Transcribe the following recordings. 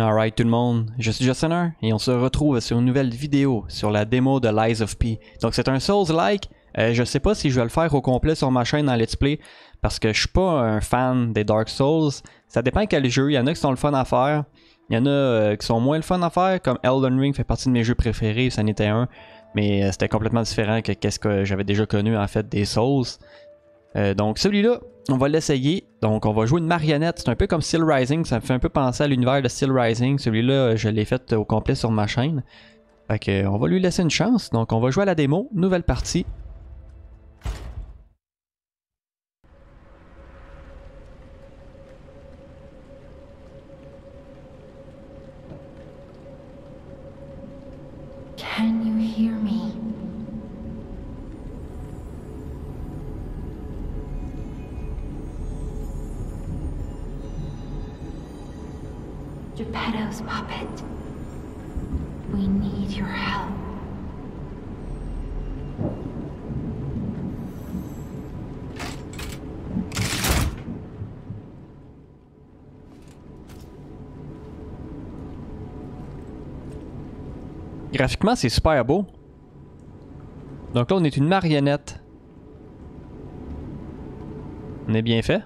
Alright tout le monde, je suis Jeff Sinner et on se retrouve sur une nouvelle vidéo sur la démo de Lies of P. Donc c'est un Souls-like, je sais pas si je vais le faire au complet sur ma chaîne en let's play parce que je suis pas un fan des Dark Souls. Ça dépend quel jeu, il y en a qui sont le fun à faire, il y en a qui sont moins le fun à faire, comme Elden Ring fait partie de mes jeux préférés, ça en était un. Mais c'était complètement différent que qu'est-ce que j'avais déjà connu en fait des Souls. Donc celui-là, on va l'essayer. Donc on va jouer une marionnette. C'est un peu comme Steelrising. Ça me fait un peu penser à l'univers de Steelrising. Celui-là, je l'ai fait au complet sur ma chaîne. Fait que, on va lui laisser une chance. Donc on va jouer à la démo. Nouvelle partie. Can you hear me? Geppetto's puppet. We need your help. Graphiquement, c'est super beau. Donc là, on est une marionnette. On est bien fait.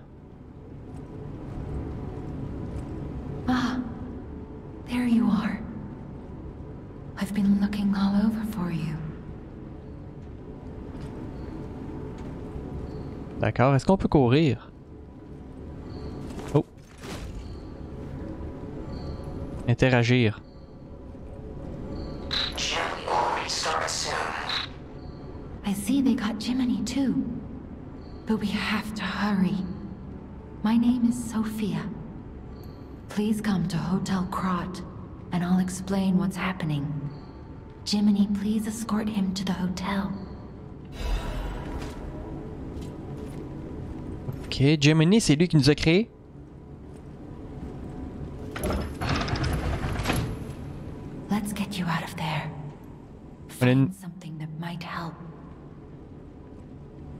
D'accord, est-ce qu'on peut courir? Oh! Interagir. I see they got Jiminy too. But we have to hurry. My name is Sophia. Please come to Hôtel Krat and I'll explain what's happening. Jiminy, please escort him to the hotel. Ok, Jiminy, c'est lui qui nous a créé. Let's get you out of there. Find something that might help.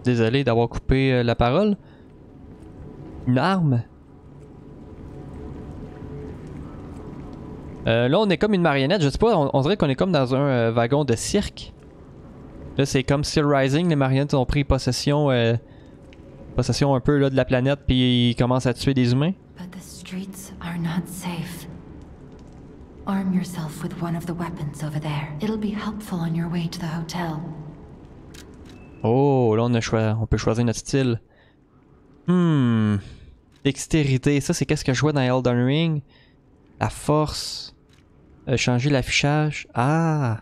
Désolé d'avoir coupé la parole. Une arme. Là, on est comme une marionnette. Je sais pas, on dirait qu'on est comme dans un wagon de cirque. Là, c'est comme Steelrising. Les marionnettes ont pris possession. Possession un peu là, de la planète, puis ils commencent à tuer des humains. But the streets are not safe. Arm yourself with one of the weapons over there. It'll be helpful on your way to the hotel. Oh, là on peut choisir notre style. Dextérité, ça c'est qu'est-ce que je vois dans Elden Ring. La force. Changer l'affichage. Ah!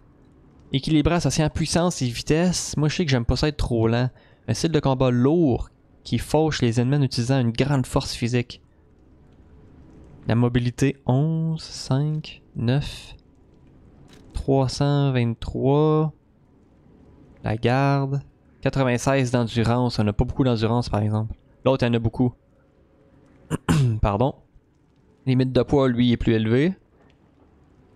Équilibré associé à puissance et vitesse. Moi je sais que j'aime pas ça être trop lent. Un style de combat lourd qui fauche les ennemis en utilisant une grande force physique. La mobilité 11, 5, 9, 323, la garde, 96 d'endurance, on n'a pas beaucoup d'endurance par exemple. L'autre en a beaucoup. Pardon. Limite de poids, lui, est plus élevé.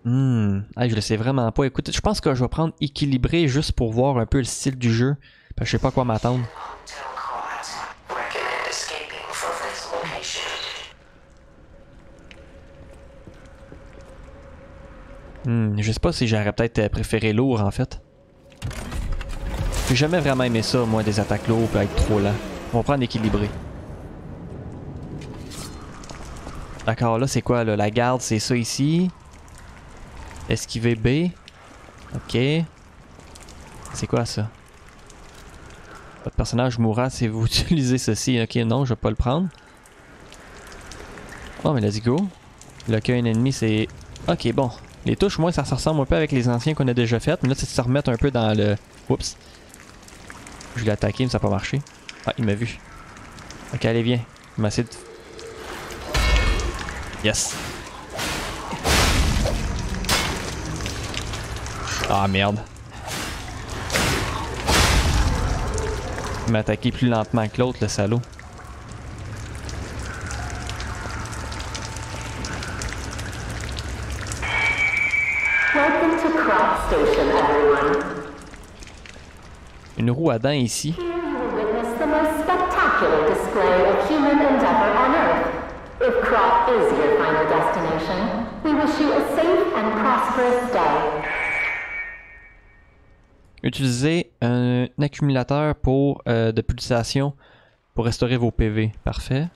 Ah, je le sais vraiment pas. Écoute, je pense que je vais prendre équilibré juste pour voir un peu le style du jeu. Parce que je sais pas à quoi m'attendre. Je sais pas si j'aurais peut-être préféré lourd en fait. J'ai jamais vraiment aimé ça, moi, des attaques lourdes pour être trop lent. On va prendre équilibré. D'accord, là c'est quoi là? La garde, c'est ça ici. Esquiver B. Ok. C'est quoi ça? Votre personnage mourra si vous utilisez ceci. Ok, non, je vais pas le prendre. Bon, mais let's go. Le cas un ennemi, c'est. Ok, bon. Les touches, moi, ça se ressemble un peu avec les anciens qu'on a déjà faites. Mais là, c'est de se remettre un peu dans le. Oups. Je l'ai attaqué, mais ça n'a pas marché. Ah, il m'a vu. Ok, allez, viens. Il m'a essayé de. Yes. Ah, merde. Il m'a attaqué plus lentement que l'autre, le salaud. Une roue à dents ici. Utilisez un accumulateur pour, de pulsation pour restaurer vos PV. Parfait.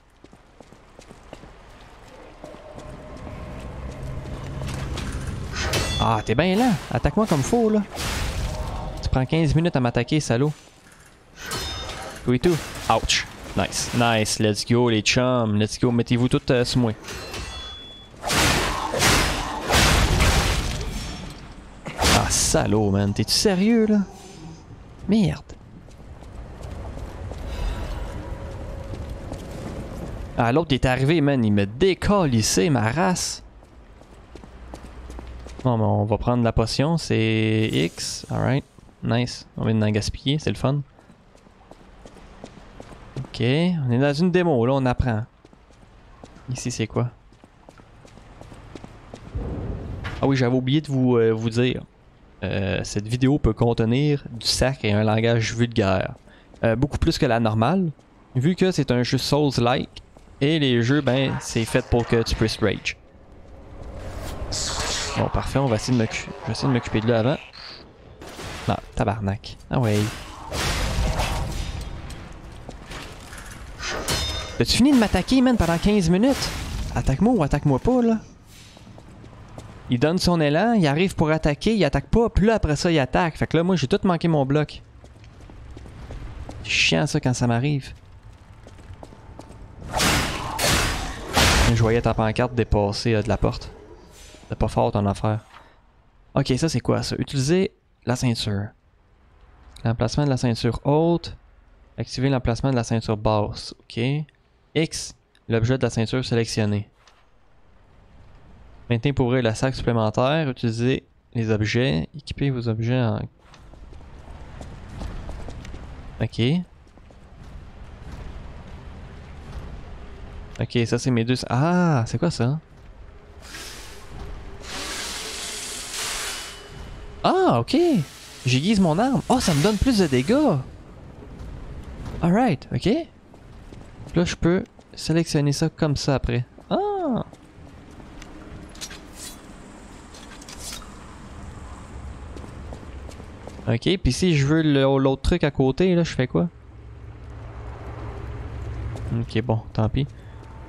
Ah, t'es bien lent. Attaque-moi comme faut, là. Tu prends 15 minutes à m'attaquer, salaud. Oui, tout. Ouch. Nice. Nice. Let's go, les chums. Let's go. Mettez-vous tous sous moi. Ah, salaud, man. T'es-tu sérieux, là? Merde. Ah, l'autre est arrivé, man. Il me décalissait, ma race. Bon, ben on va prendre la potion, c'est X, alright, nice, on vient d'en gaspiller, c'est le fun. Ok, on est dans une démo, là on apprend. Ici c'est quoi? Ah oui, j'avais oublié de vous dire, cette vidéo peut contenir du sac et un langage vulgaire. Beaucoup plus que la normale, vu que c'est un jeu Souls-like, et les jeux, ben, c'est fait pour que tu puisses rage. Bon, parfait, on va essayer de m'occuper de là avant. Ah, tabarnak. Ah ouais. T'as-tu fini de m'attaquer, man, pendant 15 minutes? Attaque-moi ou attaque-moi pas, là. Il donne son élan, il arrive pour attaquer, il attaque pas, puis là, après ça, il attaque. Fait que là, moi, j'ai tout manqué mon bloc. C'est chiant, ça, quand ça m'arrive. Je voyais ta pancarte dépasser de la porte. C'est pas fort ton affaire. Ok, ça c'est quoi ça? Utiliser la ceinture. L'emplacement de la ceinture haute. Activer l'emplacement de la ceinture basse. Ok. X, l'objet de la ceinture sélectionné. Maintenant pour ouvrir le sac supplémentaire, utilisez les objets. Équipez vos objets en... Ok. Ok, ça c'est mes deux... Ah, c'est quoi ça? Ah, ok. J'aiguise mon arme. Oh, ça me donne plus de dégâts. Alright, ok. Là, je peux sélectionner ça comme ça après. Ah! Ok, puis si je veux l'autre truc à côté, là, je fais quoi? Ok, bon, tant pis.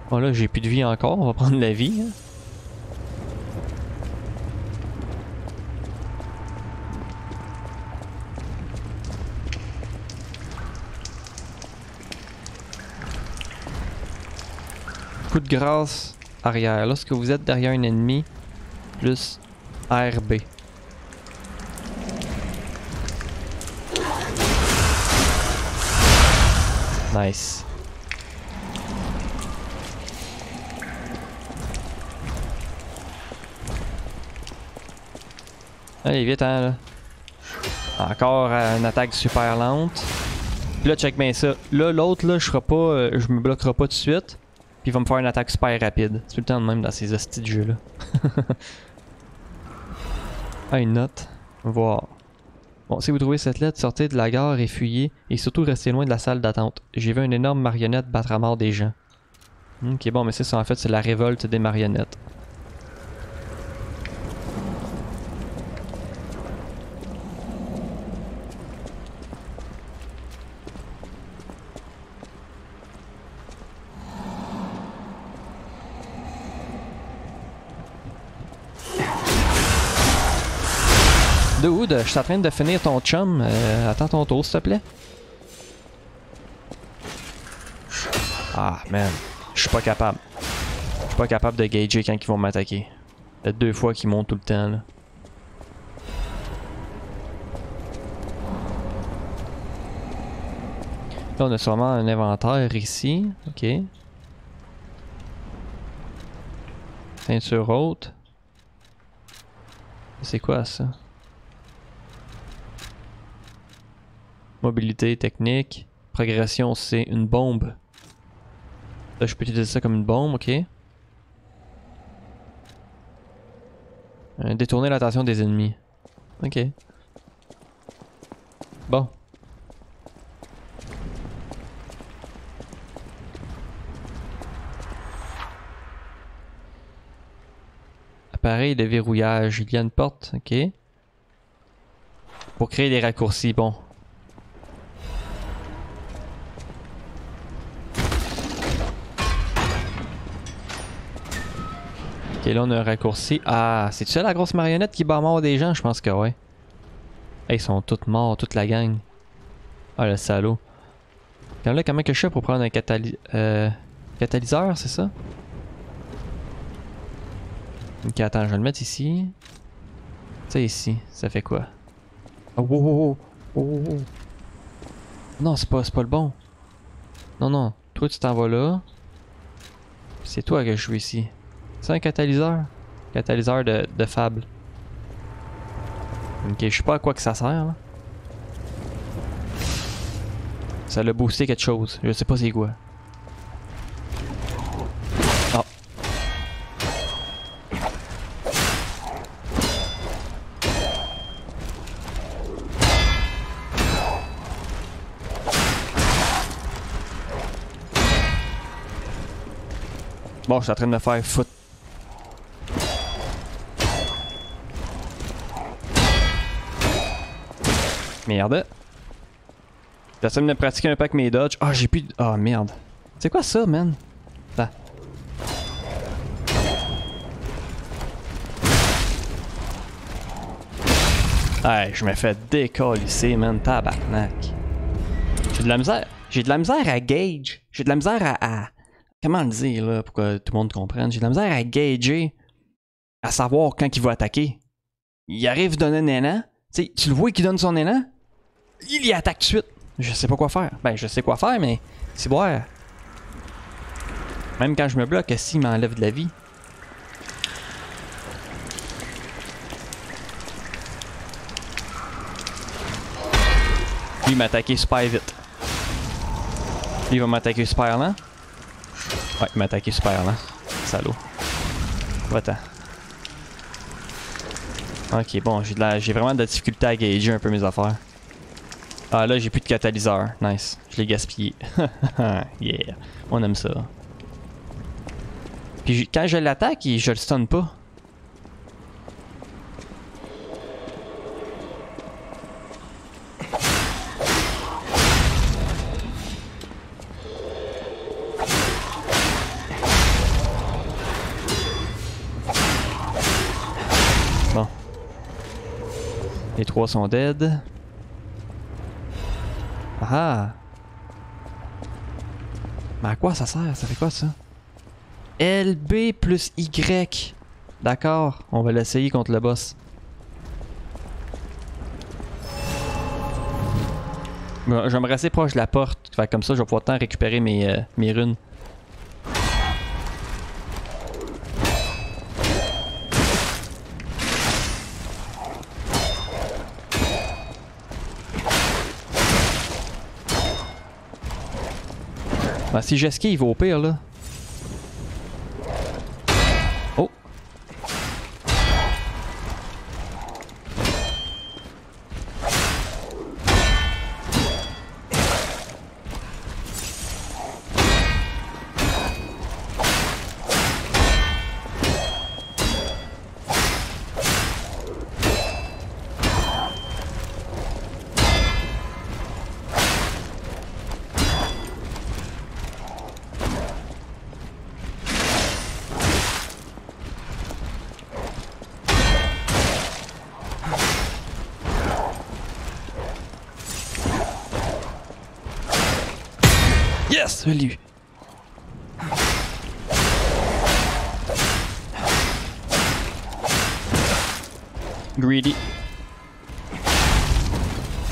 Bon, là, j'ai plus de vie encore. On va prendre la vie, hein. Coup de grâce arrière. Lorsque vous êtes derrière un ennemi, plus RB. Nice. Allez, vite, hein, là. Encore une attaque super lente. Puis là, check bien ça. Là, l'autre, là, je me bloquerai pas tout de suite. Puis il va me faire une attaque super rapide. C'est tout le temps de même dans ces hosties de jeu-là. Ah, une note. On va voir. Bon, si vous trouvez cette lettre, sortez de la gare et fuyez. Et surtout, restez loin de la salle d'attente. J'ai vu une énorme marionnette battre à mort des gens. Ok, bon, mais c'est ça, en fait, c'est la révolte des marionnettes. Dude, je suis en train de finir ton chum. Attends ton tour, s'il te plaît. Ah, man. Je suis pas capable. Je suis pas capable de gager quand ils vont m'attaquer. C'est deux fois qu'ils montent tout le temps, là. Là, on a sûrement un inventaire ici. Ok. Ceinture haute. C'est quoi, ça? Mobilité, technique, progression, c'est une bombe. Là, je peux utiliser ça comme une bombe, ok. Détourner l'attention des ennemis. Ok. Bon. réparer le verrouillage. Il y a une porte, ok. Pour créer des raccourcis, bon. Ok, là on a un raccourci. Ah, c'est-tu ça la grosse marionnette qui bat mort des gens? Je pense que ouais. Hey, ils sont tous morts, toute la gang. Ah, le salaud. Quand là, comment que je fais pour prendre un catalyseur, c'est ça? Ok, attends, je vais le mettre ici. Ça, ici, ça fait quoi? Oh, oh, oh, oh, oh. Non, c'est pas le bon. Non, non, toi, tu t'en vas là. C'est toi que je suis ici. C'est un catalyseur? Catalyseur de fable. Ok, je sais pas à quoi que ça sert, là. Ça l'a boosté quelque chose, je sais pas c'est quoi. Ah. Bon, je suis en train de me faire foutre. Merde. J'essaie de pratiquer un peu avec mes dodges. Ah, j'ai plus de... Ah, merde. C'est quoi ça, man? Attends. Hey, je me fais décalisser, man. Tabarnak. J'ai de la misère. J'ai de la misère à gauge. J'ai de la misère à... Comment le dire, là, pour que tout le monde comprenne. J'ai de la misère à gager. À savoir quand il va attaquer. Il arrive donner un élan. Tu sais, tu le vois qu'il donne son élan? Il y attaque tout de suite. Je sais pas quoi faire. Ben, je sais quoi faire, mais c'est boire. Même quand je me bloque, s'il m'enlève de la vie. Lui, il m'a attaqué super vite. Lui, il va m'attaquer super lent. Ouais, il m'a attaqué super lent. Salaud. Va-t'en. Ok, bon, j'ai vraiment de la difficulté à gager un peu mes affaires. Ah là, j'ai plus de catalyseur. Nice. Je l'ai gaspillé. Yeah. On aime ça. Puis quand je l'attaque, je le stun pas. Bon. Les trois sont dead. Ah! Mais à quoi ça sert? Ça fait quoi ça? LB plus Y! D'accord, on va l'essayer contre le boss. Bon, je vais me rester proche de la porte. Fait comme ça, je vais pouvoir tant récupérer mes runes. Ben, si j'esquive au pire là. Oh! Salut. Greedy.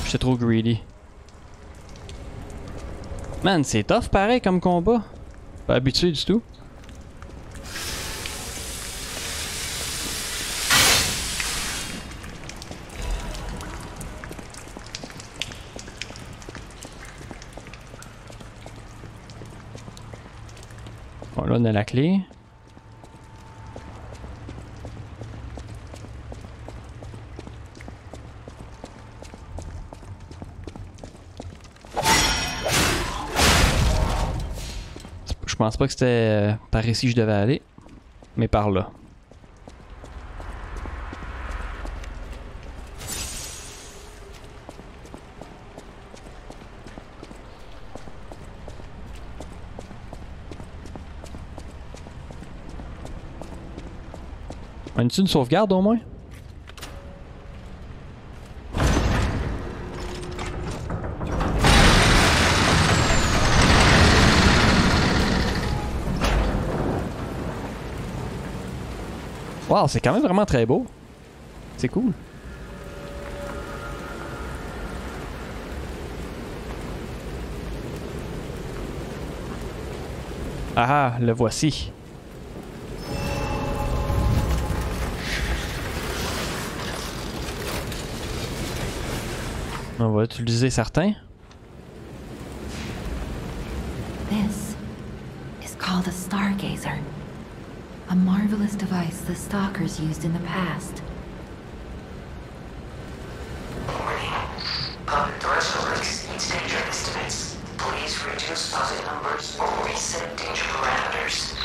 J'étais trop greedy. Man, c'est tough pareil comme combat. Pas habitué du tout. On a la clé. Je pense pas que c'était par ici que je devais aller, mais par là. On a-tu une sauvegarde au moins? Wow, c'est quand même vraiment très beau. C'est cool. Ah ah, le voici. On va utiliser certains. This is called a Stargazer. A marvelous device the stalkers used in the past. But thresholds needs danger estimates. Please reduce puzzle numbers or reset danger parameters.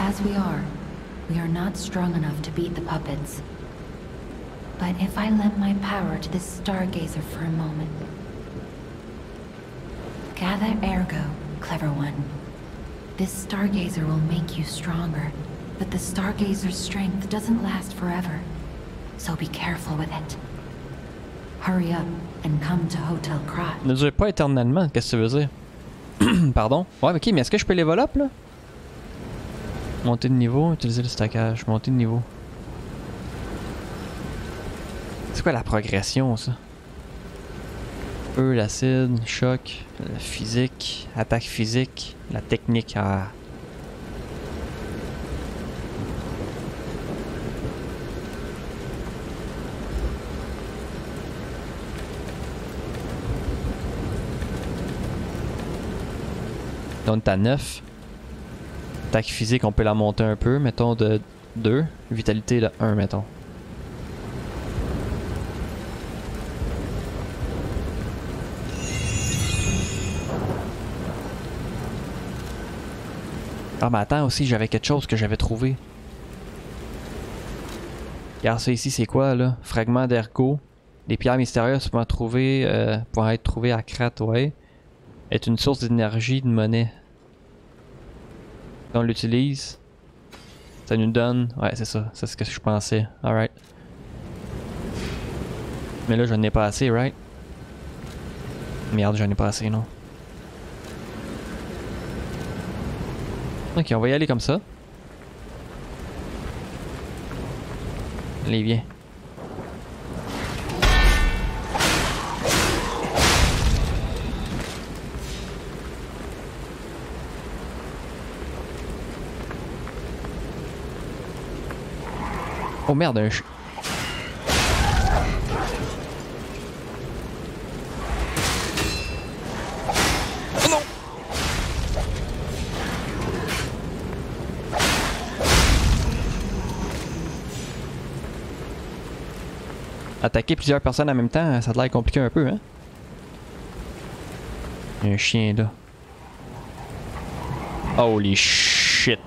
As we are not strong enough to beat the puppets. But if I lend my power to this Stargazer for a moment. Gather ergo, clever one. This Stargazer will make you stronger, but the Stargazer's strength doesn't last forever, so be careful with it. Hurry up and come to Hôtel Krat. Ne dure pas éternellement, qu'est-ce que ça veut dire? Pardon? Ouais, ok, mais est-ce que je peux les voler up, là? Monter de niveau, utiliser le stackage, monter de niveau. C'est quoi la progression, ça? L'acide, choc, la physique, attaque physique, la technique à... Là on est à 9. Attaque physique on peut la monter un peu, mettons de 2. Vitalité de 1 mettons. Ah mais attends aussi, j'avais quelque chose que j'avais trouvé. Regarde ça ici, c'est quoi là? Fragment d'ergot. Les pierres mystérieuses pour être trouvées à Krat, ouais. Est une source d'énergie, de monnaie. On l'utilise. Ça nous donne... Ouais, c'est ça. C'est ce que je pensais. Alright. Mais là, j'en ai pas assez, right? Merde, j'en ai pas assez, non. Ok, on va y aller comme ça. Allez, viens. Oh merde, un chien. Attaquer plusieurs personnes en même temps, ça a l'air compliqué un peu, hein? Il y a un chien là. Holy shit!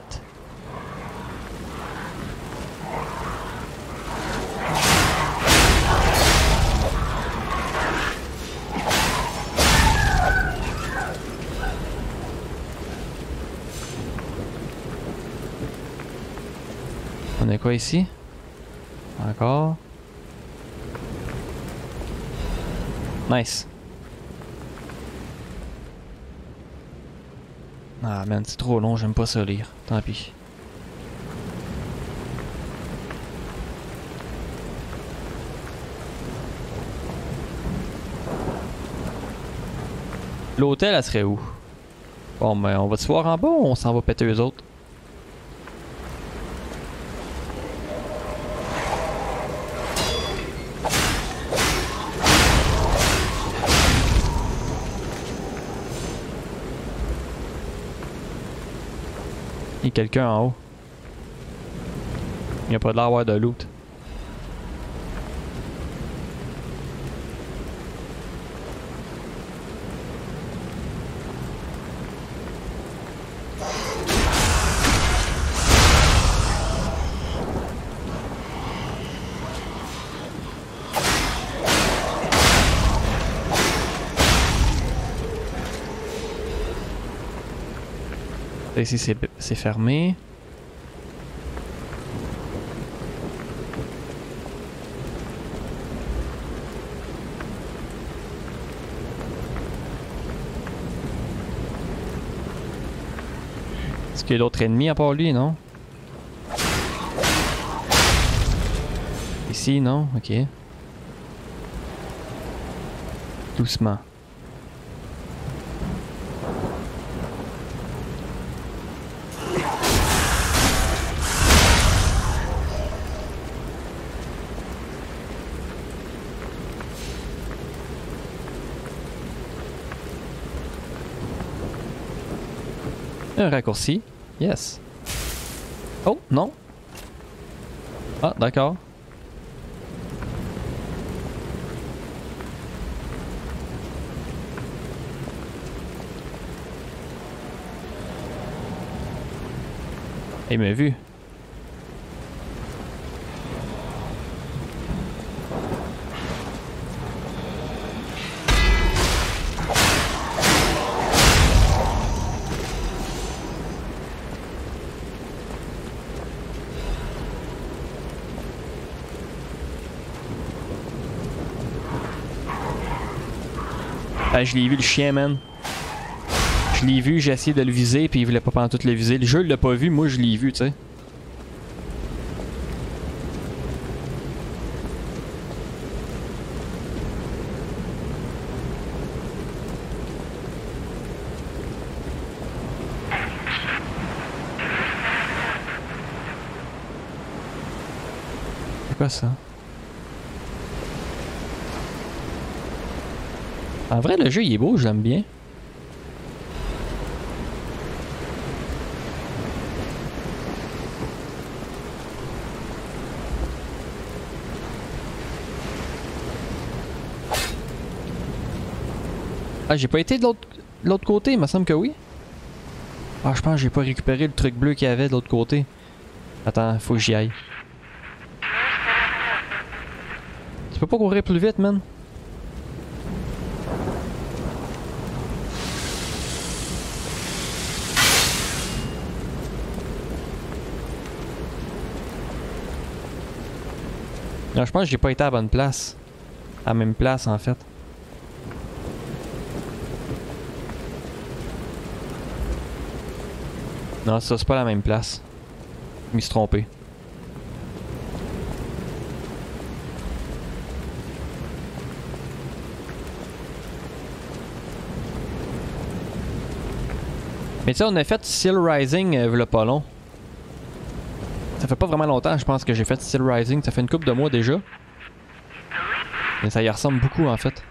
On a quoi ici? Encore? Nice. Ah man, c'est trop long, j'aime pas ça lire. Tant pis. L'hôtel, elle serait où? Bon, mais on va se voir en bas ou on s'en va péter eux autres? Quelqu'un en haut. Il n'y a pas de l'air d'avoir de loot. Ici c'est fermé. Est-ce qu'il y a d'autres ennemis à part lui, non? Ici, non? Ok. Doucement. Un raccourci. Yes. Oh, non. Ah, d'accord. Il m'a vu. Ah, je l'ai vu le chien, man. Je l'ai vu, j'ai essayé de le viser, puis il voulait pas pantoute le viser. Le jeu l'a pas vu, moi je l'ai vu, tu sais. C'est quoi ça? En vrai, le jeu il est beau, je l'aime bien. Ah, j'ai pas été de l'autre côté, il me semble que oui. Ah, je pense que j'ai pas récupéré le truc bleu qu'il y avait de l'autre côté. Attends, faut que j'y aille. Tu peux pas courir plus vite, man. Non, je pense que j'ai pas été à la bonne place. À la même place, en fait. Non, ça, c'est pas la même place. Je me suis trompé. Mais tu sais, on a fait Steelrising v'là pas long. Ça fait pas vraiment longtemps, je pense, que j'ai fait Steelrising. Ça fait une couple de mois déjà. Mais ça y ressemble beaucoup, en fait.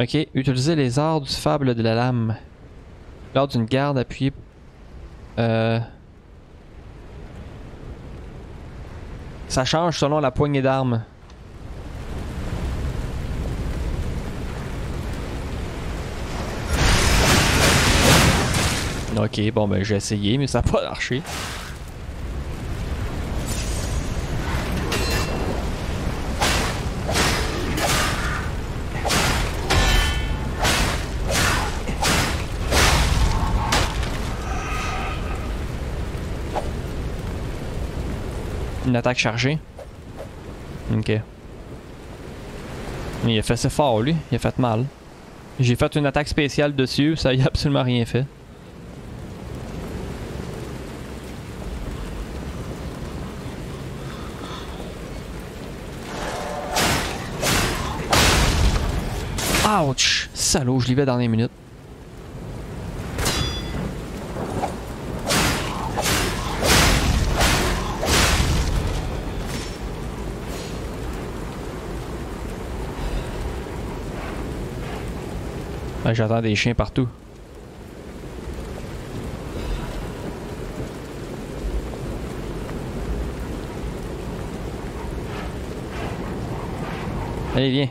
Ok, utiliser les arts du fable de la lame. Lors d'une garde, appuyez. Ça change selon la poignée d'armes. Ok, bon ben j'ai essayé, mais ça n'a pas marché. Une attaque chargée. Ok. Il a fait assez fort, lui. Il a fait mal. J'ai fait une attaque spéciale dessus. Ça y a absolument rien fait. Ouch! Salaud, je l'y vais dans les minutes. Ah, j'entends des chiens partout. Allez, viens.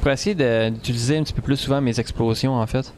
pourrais essayer d'utiliser un petit peu plus souvent mes explosions en fait.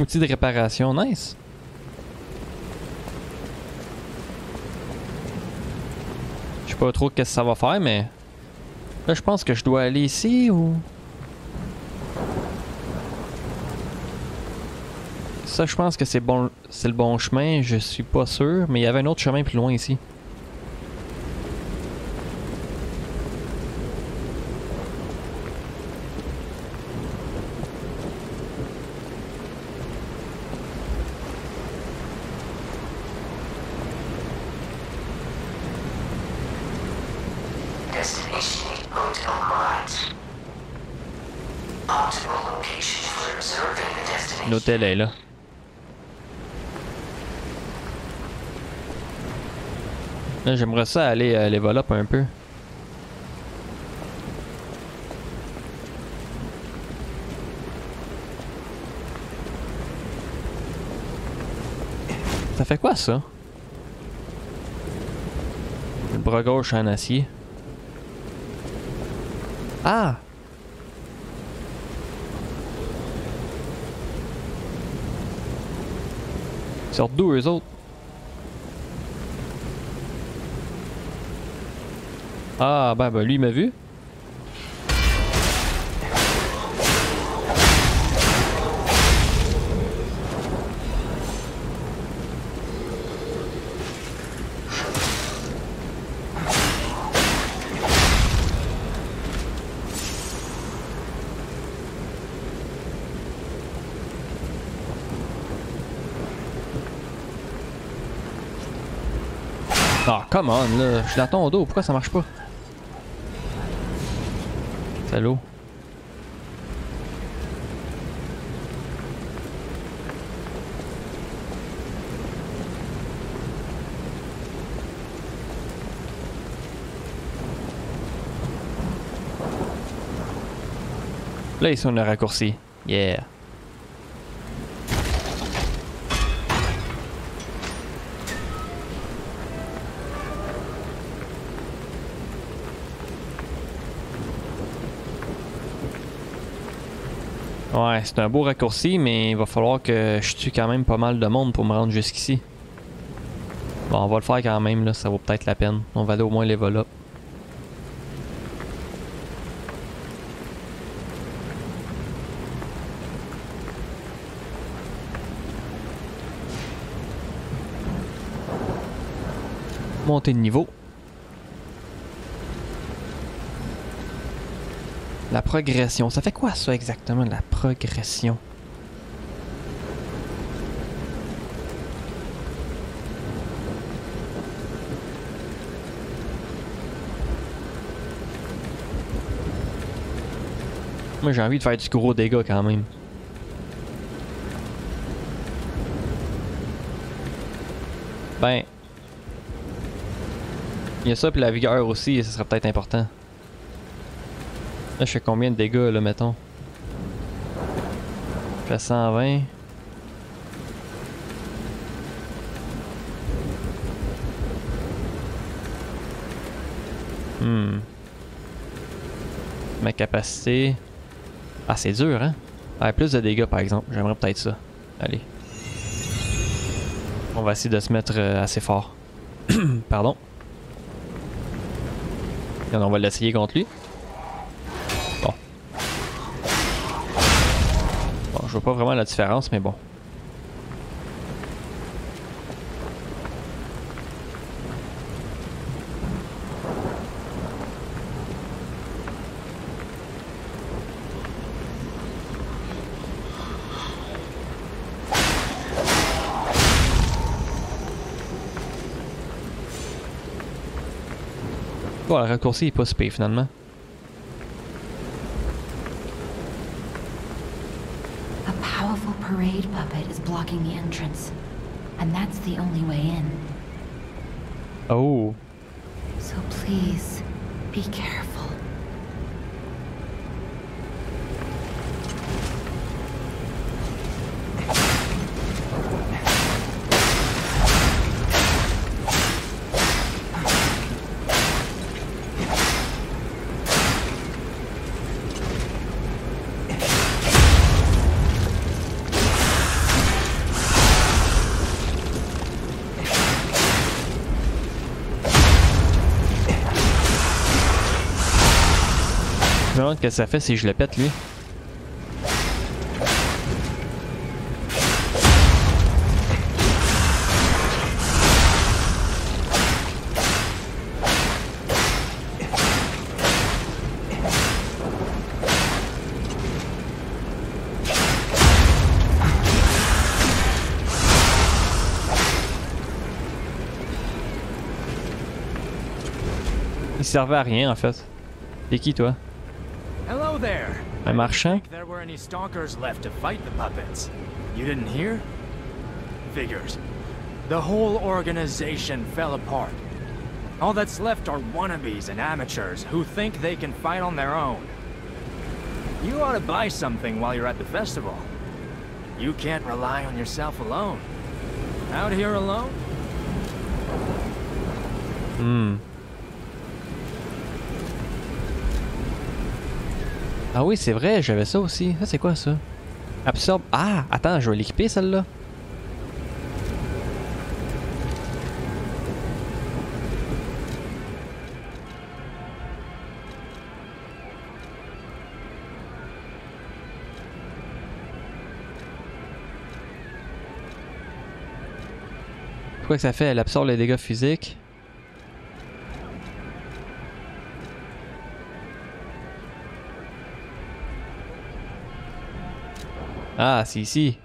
Outil de réparation, nice. Je sais pas trop qu'est-ce que ça va faire, mais là je pense que je dois aller ici ou ça. Je pense que c'est bon, c'est le bon chemin. Je suis pas sûr, mais il y avait un autre chemin plus loin ici. L'hôtel est là. Là, j'aimerais ça aller level up un peu. Ça fait quoi ça? Le bras gauche en acier. Ah! Ils sortent d'où eux autres? Ah ben lui il m'a vu. Come on là, je suis dans ton dos, pourquoi ça marche pas? Salaud. Là ils sont le raccourci, yeah. Ouais, c'est un beau raccourci, mais il va falloir que je tue quand même pas mal de monde pour me rendre jusqu'ici. Bon, on va le faire quand même, là, ça vaut peut-être la peine. On va aller au moins level up. Monter de niveau. La progression, ça fait quoi ça exactement, la progression? Moi j'ai envie de faire du gros dégât quand même. Ben... il y a ça puis la vigueur aussi, et ça serait peut-être important. Là, je fais combien de dégâts, là, mettons? Je fais 120. Ma capacité... ah, c'est dur, hein? Ah, plus de dégâts, par exemple. J'aimerais peut-être ça. Allez. On va essayer de se mettre assez fort. Pardon. Et on va l'essayer contre lui. Je vois pas vraiment la différence, mais bon. Oh, le raccourci est pas si pire finalement. A powerful parade puppet is blocking the entrance, and that's the only way in. Oh. So please be careful. Qu'est-ce que ça fait si je le pète lui? Il servait à rien en fait. T'es qui toi? Un marchand? There were any stalkers left to fight the puppets. You didn't hear? Figures. The whole organization fell apart. All that's left are wannabes and amateurs who think they can fight on their own. You ought to buy something while you're at the festival. You can't rely on yourself alone. Out here alone? Hmm. Ah oui, c'est vrai, j'avais ça aussi. Ça, c'est quoi ça? Absorbe. Ah, attends, je vais l'équiper celle-là. Quoi que ça fait? Elle absorbe les dégâts physiques. Ah, c'est ici.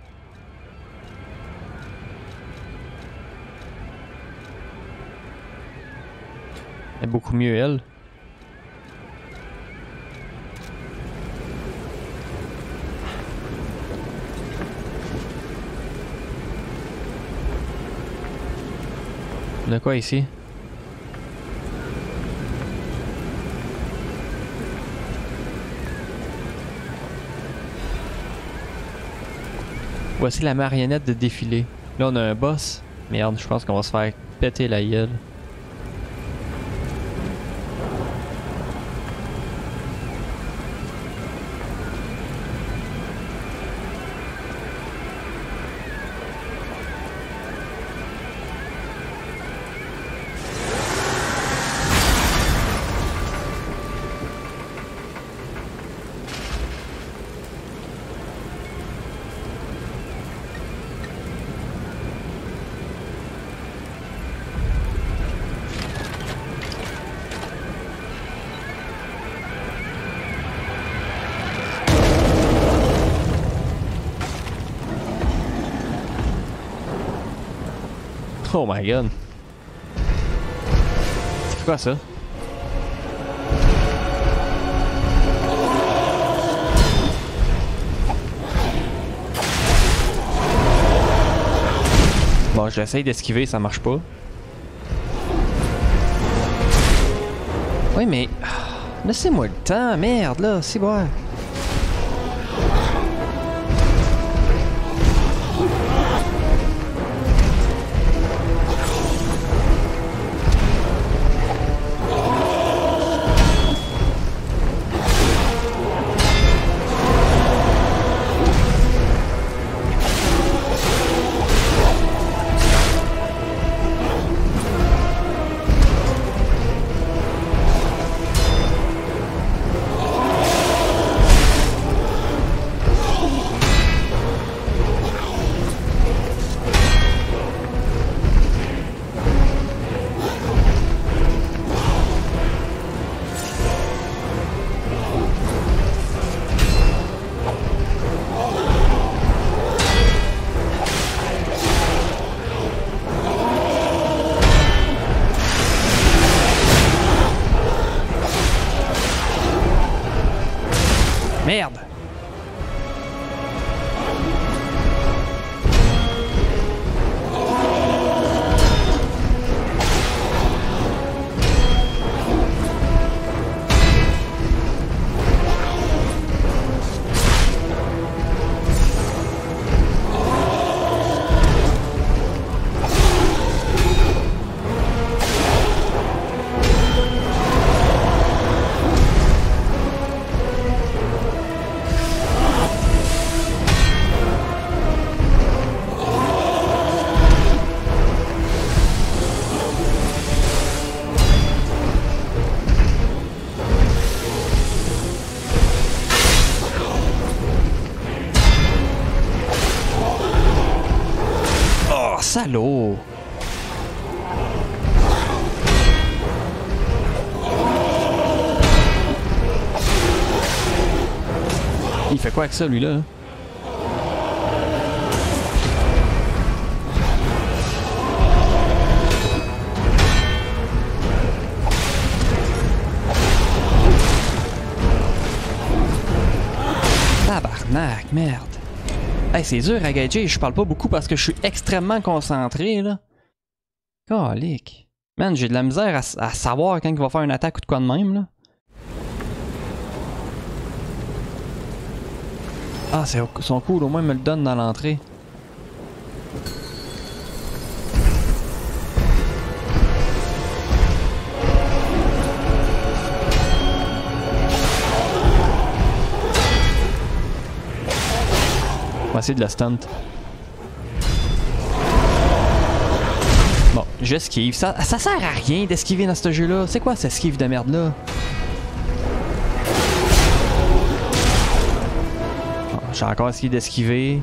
Elle est beaucoup mieux, elle. On a quoi ici? Voici la marionnette de défilé. Là, on a un boss. Merde, je pense qu'on va se faire péter la gueule. Oh my god. C'est quoi ça? Bon, j'essaye d'esquiver, ça marche pas. Oui, mais... Laissez-moi le temps, merde, là, c'est bon. Merde. Salaud. Il fait quoi avec ça, lui-là? Tabarnak, merde. Hey, c'est dur à gager, je parle pas beaucoup parce que je suis extrêmement concentré, là. Calique. Man, j'ai de la misère à savoir quand il va faire une attaque ou de quoi de même, là. Ah, c'est son cool, au moins il me le donne dans l'entrée. On va essayer de la stunt. Bon, j'esquive. Ça sert à rien d'esquiver dans ce jeu-là. C'est quoi cette esquive de merde-là? Bon, j'ai encore essayé d'esquiver.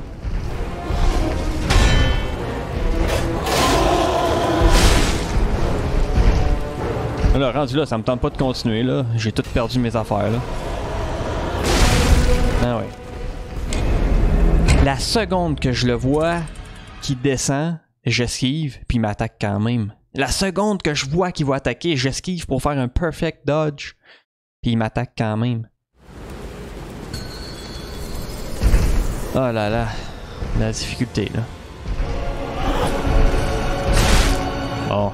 Là, rendu là, ça me tente pas de continuer, là. J'ai tout perdu mes affaires, là. Ah ouais. La seconde que je le vois qui descend, j'esquive, puis il m'attaque quand même. La seconde que je vois qu'il va attaquer, j'esquive pour faire un perfect dodge, puis il m'attaque quand même. Oh là là, la difficulté là. Bon.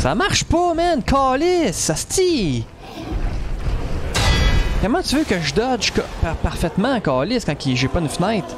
Ça marche pas, man! Calisse, ça se tire! Comment tu veux que je dodge parfaitement, câlisse, quand j'ai pas une fenêtre?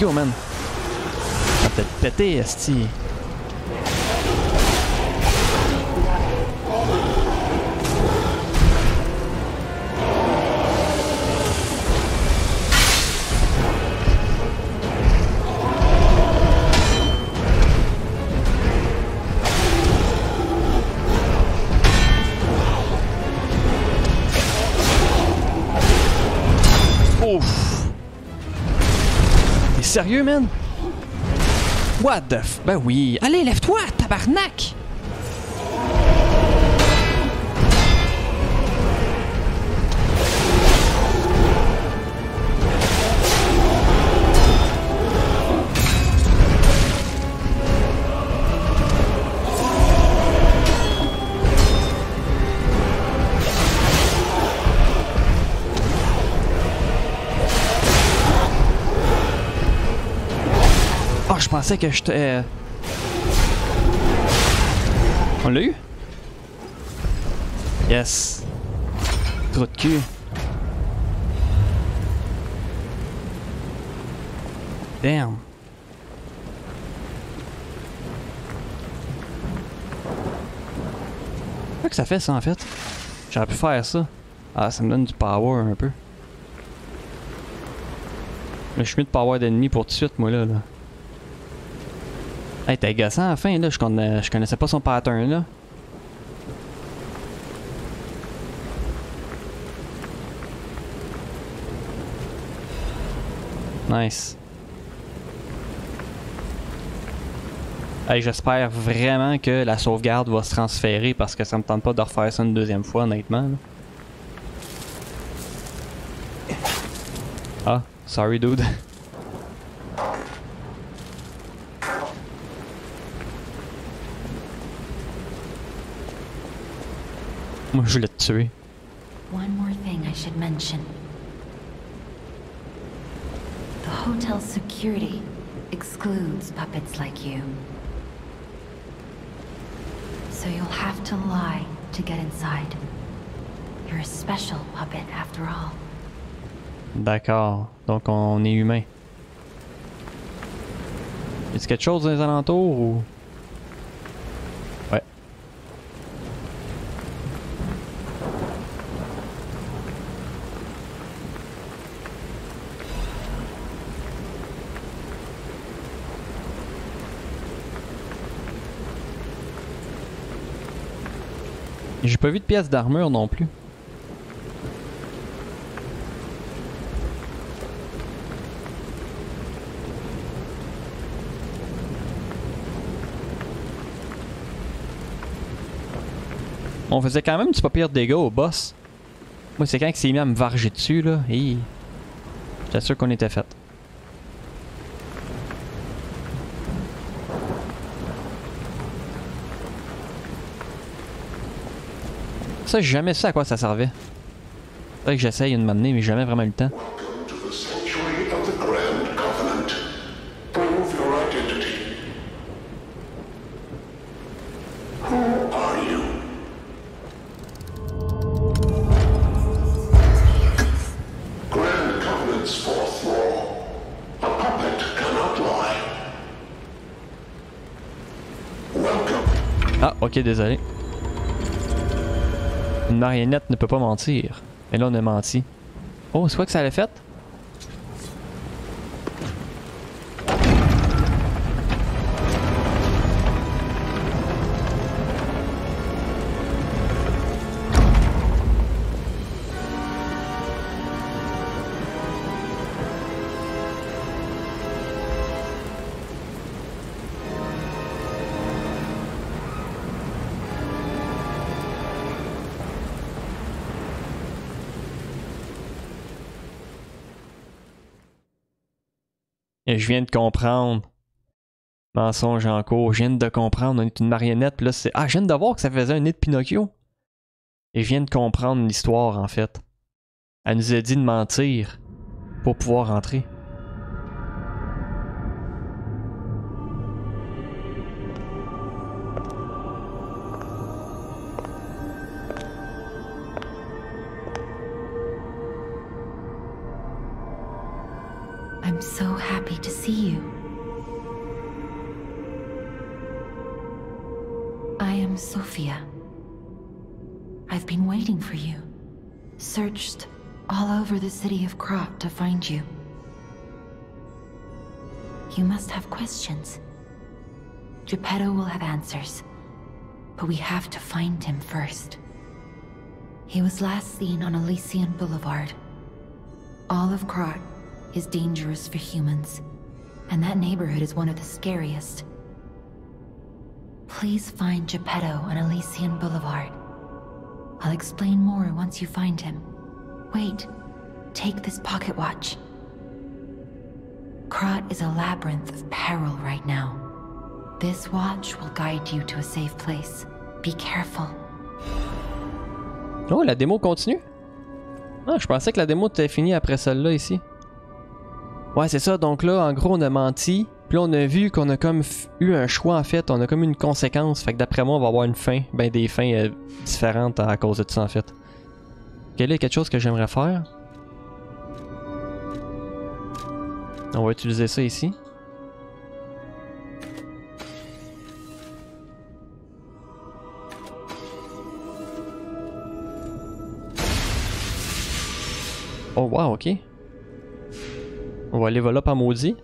Go, man. Ça va peut-être péter, esti. Sérieux, man? What the f... Ben oui. Allez, lève-toi, tabarnak! Je pensais que je t'ai... On l'a eu? Yes. Trou de cul. Damn. Qu'est-ce que ça fait ça en fait? J'aurais pu faire ça. Ah, ça me donne du power un peu. Mais je suis mieux de pas avoir d'ennemis pour tout de suite moi là. Hey, t'es agaçant à la fin, là. Je connaissais pas son pattern, là. Nice. Hey, j'espère vraiment que la sauvegarde va se transférer parce que ça me tente pas de refaire ça une deuxième fois, honnêtement. Là. Ah, sorry dude. Moi, je voulais te tuer. One more thing I should mention. The hotel security excludes puppets like you. So you'll have to lie to get inside. You're a special puppet after all. D'accord, donc on est humain. Est-ce quelque chose dans les alentours ou... Ouais. J'ai pas vu de pièces d'armure non plus. On faisait quand même du pas pire dégâts au boss. Moi, c'est quand il s'est mis à me varger dessus, là. Et... j'étais sûr qu'on était fait. Ça, j'ai jamais su à quoi ça servait. C'est vrai que j'essaye une matinée, mais j'ai jamais vraiment eu le temps. Ok, désolé. Une marionnette ne peut pas mentir. Mais là, on a menti. Oh, c'est quoi que ça l'a fait? Je viens de comprendre. Mensonge en cours. Je viens de comprendre. On est une marionnette. Puis là, c'est... ah, je viens de voir que ça faisait un nid de Pinocchio. Et je viens de comprendre l'histoire, en fait. Elle nous a dit de mentir pour pouvoir entrer. I'm so happy to see you. I am Sophia. I've been waiting for you. Searched all over the city of Krat to find you. You must have questions. Geppetto will have answers. But we have to find him first. He was last seen on Elysian Boulevard. All of Krat is dangerous for humans, and that neighborhood is one of the scariest. Please find Geppetto on Elysian Boulevard. I'll explain more once you find him. Wait, take this pocket watch. Krat is a labyrinth of peril right now. This watch will guide you to a safe place. Be careful. Oh, la démo continue? Ah, je pensais que la démo était finie après celle-là ici. Ouais, c'est ça. Donc là, en gros, on a menti. Puis là, on a vu qu'on a comme eu un choix, en fait. On a comme une conséquence. Fait que d'après moi, on va avoir une fin. Ben, des fins différentes à cause de tout ça, en fait. Ok, là, il y a quelque chose que j'aimerais faire. On va utiliser ça ici. Oh, wow, ok. On va aller voler par maudit.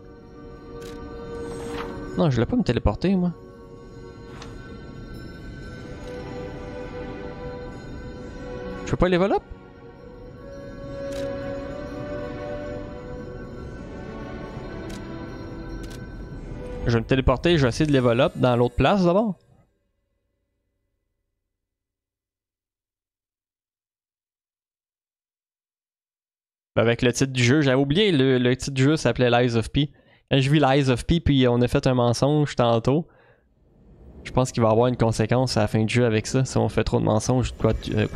Non, je voulais pas me téléporter, moi. Je peux pas level up? Je vais me téléporter, je vais essayer de level up dans l'autre place d'abord. Avec le titre du jeu, j'avais oublié, le titre du jeu s'appelait Lies of P. Quand j'ai vu Lies of P, puis on a fait un mensonge tantôt, je pense qu'il va y avoir une conséquence à la fin du jeu avec ça, si on fait trop de mensonges ou quoi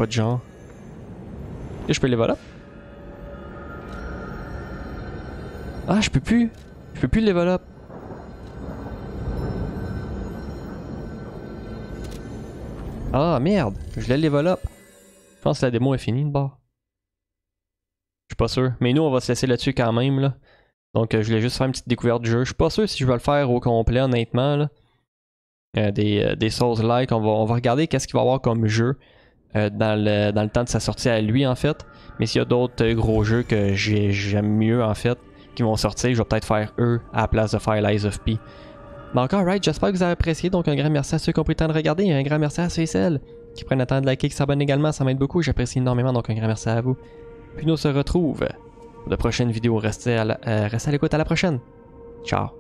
de genre. Et je peux level up? Ah, je peux plus! Je peux plus level up! Ah merde! Je l'ai level up! Je pense que la démo est finie de bord. Je suis pas sûr. Mais nous, on va se laisser là-dessus quand même, là. Donc, je voulais juste faire une petite découverte du jeu. Je suis pas sûr si je vais le faire au complet, honnêtement, là. Des Souls-like, on va regarder qu'est-ce qu'il va y avoir comme jeu dans le temps de sa sortie à lui, en fait. Mais s'il y a d'autres gros jeux que j'aime mieux, en fait, qui vont sortir, je vais peut-être faire eux à la place de faire Lies of P. Mais encore, right, j'espère que vous avez apprécié. Donc, un grand merci à ceux qui ont pris le temps de regarder et un grand merci à ceux et celles qui prennent le temps de liker et qui s'abonnent également. Ça m'aide beaucoup, j'apprécie énormément. Donc, un grand merci à vous. Puis nous on se retrouve pour de prochaines vidéos. Restez à l'écoute, à la prochaine. Ciao.